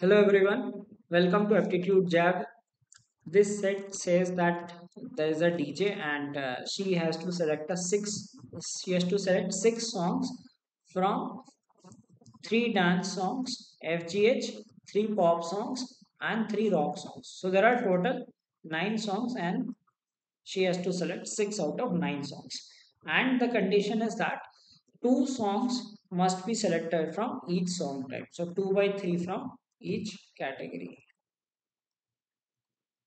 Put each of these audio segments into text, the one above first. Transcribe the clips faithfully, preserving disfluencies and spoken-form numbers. Hello everyone, welcome to Aptitude Jab. This set says that there is a D J and uh, she has to select a six. She has to select six songs from three dance songs, F G H, three pop songs, and three rock songs. So there are total nine songs, and she has to select six out of nine songs. And the condition is that two songs must be selected from each song type. So two by three from each category,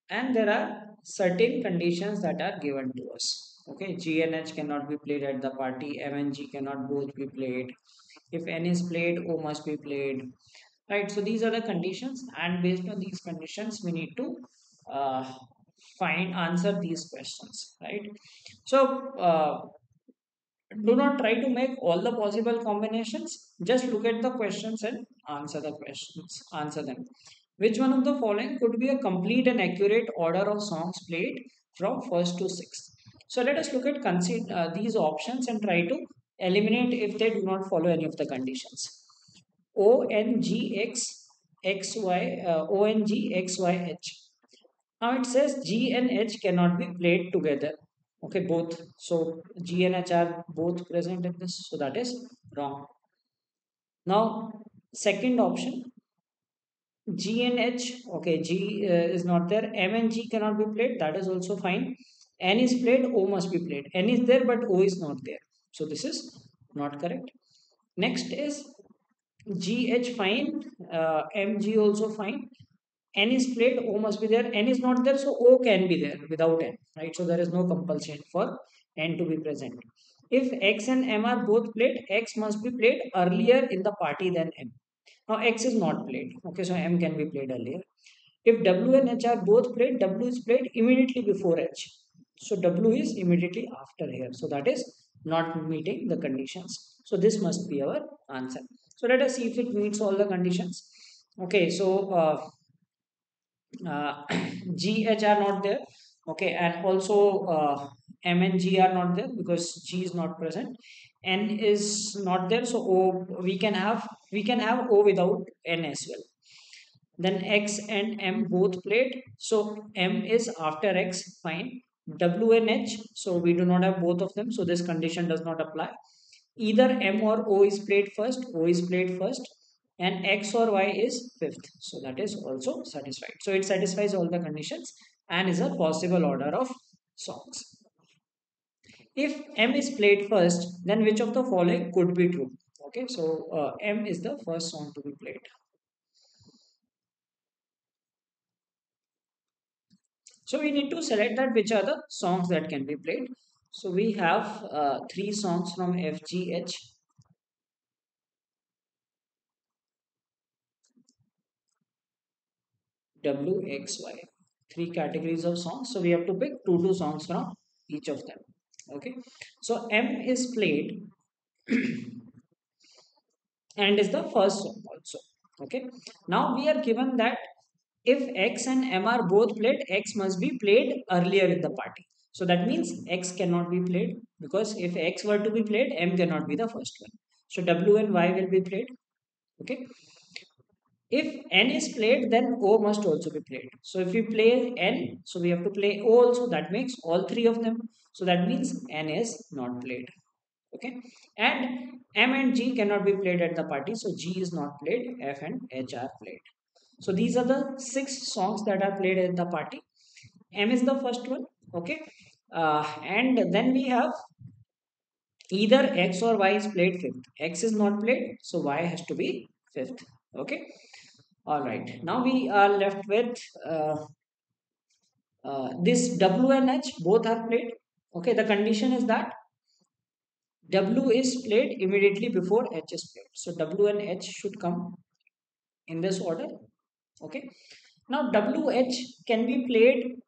and there are certain conditions that are given to us. Okay, G and H cannot be played at the party, M and G cannot both be played. If N is played, O must be played, right? So these are the conditions, and based on these conditions we need to uh, find answer these questions, right? So uh, do not try to make all the possible combinations. Just look at the questions and answer the questions. Answer them. Which one of the following could be a complete and accurate order of songs played from first to sixth? So let us look at consider uh, these options and try to eliminate if they do not follow any of the conditions. O N G X X Y uh, O N G X Y H. Now it says G and H cannot be played together. Okay, both. So G and H are both present in this. So that is wrong. Now, second option, G and H. Okay, G uh, is not there. M and G cannot be played. That is also fine. N is played. O must be played. N is there, but O is not there. So this is not correct. Next is G H fine. Uh, M G also fine. N is played, O must be there, N is not there, so O can be there without N, right? So there is no compulsion for N to be present. If X and M are both played, X must be played earlier in the party than M. Now X is not played, okay, so M can be played earlier. If W and H are both played, W is played immediately before H. So W is immediately after here, so that is not meeting the conditions. So this must be our answer. So let us see if it meets all the conditions. Okay, so uh, Uh, G, H are not there, okay, and also uh, M and G are not there because G is not present. N is not there, so O we can have we can have O without N as well. Then X and M both played, so M is after X, fine. W and H, so we do not have both of them, so this condition does not apply. Either M or O is played first. O is played first. And X or Y is fifth. So that is also satisfied. So it satisfies all the conditions and is a possible order of songs. If M is played first, then which of the following could be true? Okay, so uh, M is the first song to be played. So we need to select that which are the songs that can be played. So we have uh, three songs from F G H. W, X, Y, three categories of songs. So we have to pick two two songs from each of them. Okay, so M is played and is the first song also. Okay, now we are given that if X and M are both played, X must be played earlier in the party. So that means X cannot be played, because if X were to be played, M cannot be the first one. So W and Y will be played. Okay. If N is played, then O must also be played. So if we play N, so we have to play O also. That makes all three of them. So that means N is not played. Okay. And M and G cannot be played at the party. So G is not played. F and H are played. So these are the six songs that are played at the party. M is the first one. Okay. Uh, and then we have either X or Y is played fifth. X is not played. So Y has to be fifth. Okay. All right, now we are left with uh, uh, this W and H, both are played. Okay, the condition is that W is played immediately before H is played. So W and H should come in this order. Okay, now W H can be played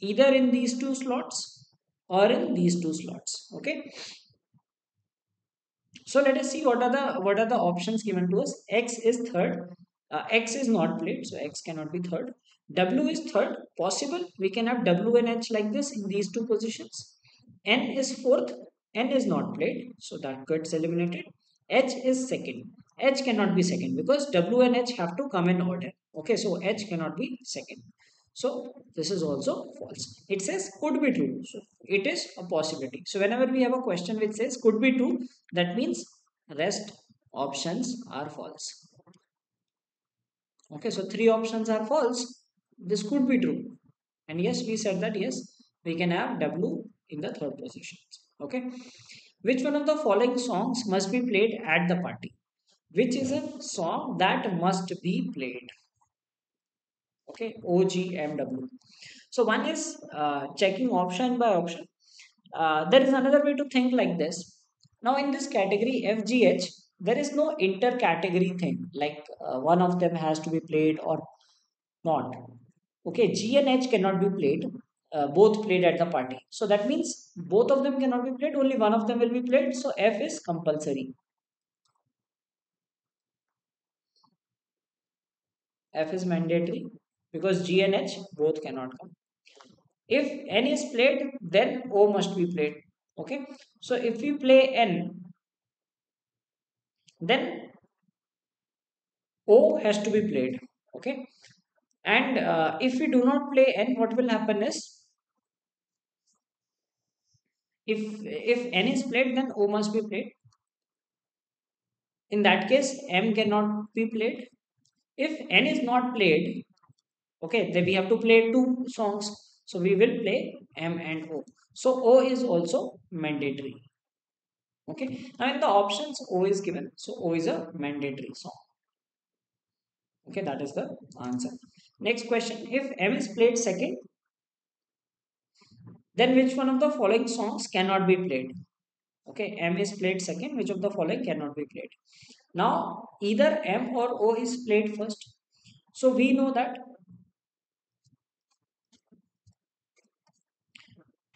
either in these two slots or in these two slots. Okay. So let us see what are the what are the options given to us. X is third. Uh, X is not played, so X cannot be third. W is third, possible. We can have W and H like this in these two positions. N is fourth, N is not played, so that gets eliminated. H is second, H cannot be second because W and H have to come in order. Okay, so H cannot be second. So this is also false. It says could be true. So it is a possibility. So whenever we have a question which says could be true, that means rest options are false. Okay, so three options are false. This could be true. And yes, we said that yes, we can have W in the third position. Okay. Which one of the following songs must be played at the party? Which is a song that must be played? Okay, O G M W. So one is uh, checking option by option. Uh, there is another way to think like this. Now in this category F G H, there is no inter-category thing. Like uh, one of them has to be played or not. Okay, G and H cannot be played. Uh, both played at the party. So that means both of them cannot be played. Only one of them will be played. So F is compulsory. F is mandatory because G and H both cannot come. If N is played, then O must be played. Okay. So if we play N, then O has to be played. Okay. And uh, if we do not play N, what will happen is, if, if N is played, then O must be played. In that case, M cannot be played. If N is not played, okay, then we have to play two songs. So we will play M and O. So O is also mandatory. Okay. Now in the options, O is given. So O is a mandatory song. Okay, that is the answer. Next question. If M is played second, then which one of the following songs cannot be played? Okay, M is played second. Which of the following cannot be played? Now, either M or O is played first. So, we know that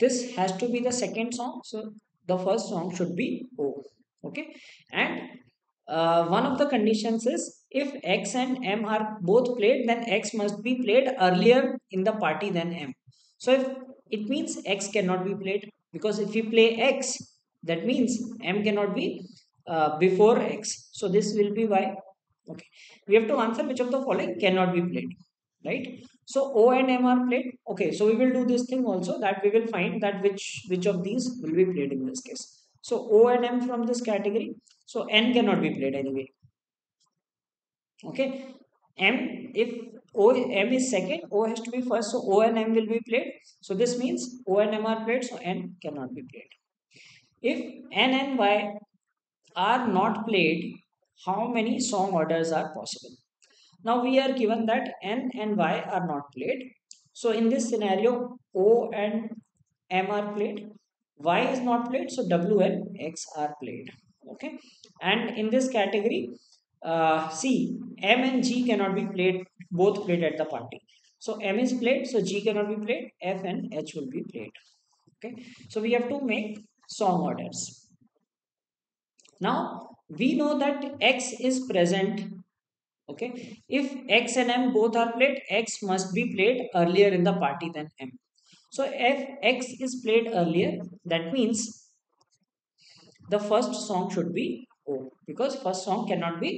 this has to be the second song. So, the first song should be O. Okay. And uh, one of the conditions is, if X and M are both played, then X must be played earlier in the party than M. So if it means X cannot be played, because if we play X, that means M cannot be uh, before X. So this will be Y. Okay. We have to answer which of the following cannot be played, right? So O and M are played. Okay. So we will do this thing also, that we will find that which, which of these will be played in this case. So O and M from this category. So N cannot be played anyway. Okay, M, if O, M is second, O has to be first, so O and M will be played. So this means O and M are played, so N cannot be played. If N and Y are not played, how many song orders are possible? Now we are given that N and Y are not played. So in this scenario, O and M are played, Y is not played, so W and X are played. Okay, and in this category, Uh, see, M and G cannot be played, both played at the party. So M is played, so G cannot be played, F and H will be played. Okay, so we have to make song orders. Now, we know that X is present. Okay, if X and M both are played, X must be played earlier in the party than M. So if X is played earlier, that means the first song should be O, because first song cannot be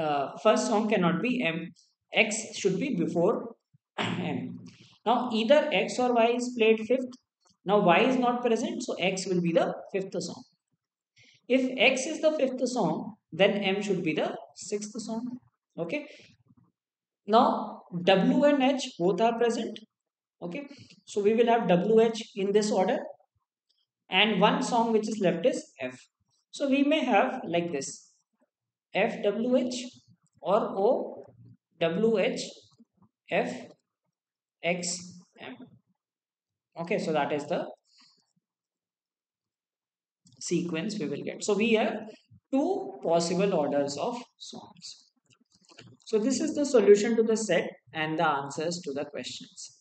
uh, first song cannot be M. X should be before M. Now either X or Y is played fifth. Now Y is not present, so X will be the fifth song. If X is the fifth song, then M should be the sixth song. Okay. Now W and H both are present. Okay. So we will have W H in this order, and one song which is left is F. So we may have like this, F W H or O W H F X M. Okay, so that is the sequence we will get. So we have two possible orders of songs. So this is the solution to the set and the answers to the questions.